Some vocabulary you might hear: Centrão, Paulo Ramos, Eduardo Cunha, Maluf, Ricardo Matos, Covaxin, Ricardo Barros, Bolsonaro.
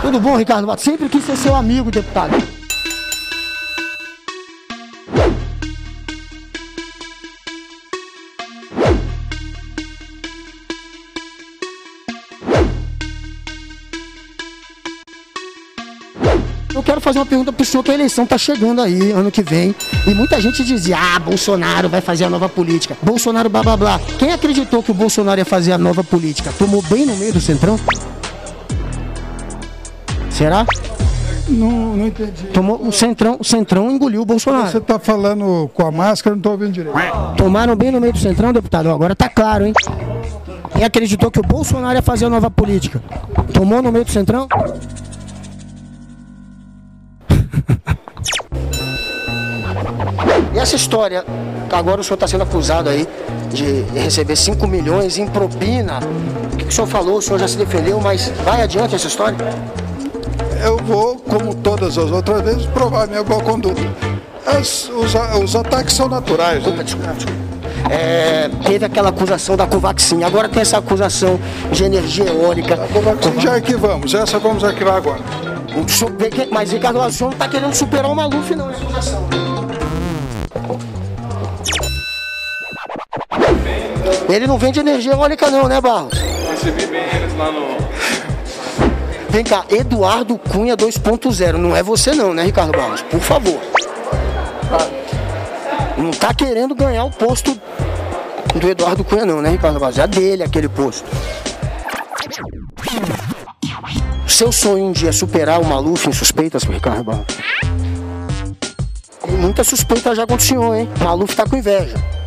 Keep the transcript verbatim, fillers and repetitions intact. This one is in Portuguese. Tudo bom, Ricardo Matos? Sempre quis ser seu amigo, deputado. Eu quero fazer uma pergunta para o senhor, que a eleição está chegando aí, ano que vem. E muita gente dizia, ah, Bolsonaro vai fazer a nova política. Bolsonaro, blá, blá, blá. Quem acreditou que o Bolsonaro ia fazer a nova política? Tomou bem no meio do Centrão? Será? Não, não entendi. Tomou, o, centrão, o Centrão engoliu o Bolsonaro. Você está falando com a máscara, não estou ouvindo direito. Tomaram bem no meio do Centrão, deputado? Agora tá claro, hein? Quem acreditou que o Bolsonaro ia fazer a nova política? Tomou no meio do Centrão? E essa história, que agora o senhor está sendo acusado aí de receber cinco milhões em propina, o que o senhor falou, o senhor já se defendeu, mas vai adiante essa história? Eu vou, como todas as outras vezes, provar minha boa conduta. As, os, os ataques são naturais. Opa, né? Desculpa, desculpa. É, teve aquela acusação da Covaxin, agora tem essa acusação de energia eólica. A Covaxin já arquivamos, essa vamos arquivar agora. Mas Ricardo, o senhor não está querendo superar o Maluf, não, né? Ele não vende energia eólica não, né, Barros? Recebi bem eles lá no... Vem cá, Eduardo Cunha dois ponto zero, não é você não, né, Ricardo Barros? Por favor. Não tá querendo ganhar o posto do Eduardo Cunha não, né, Ricardo Barros? É dele aquele posto. Seu sonho um dia é superar o Maluf em suspeitas, Ricardo Barros? Muita suspeita já aconteceu, hein? O Maluf tá com inveja.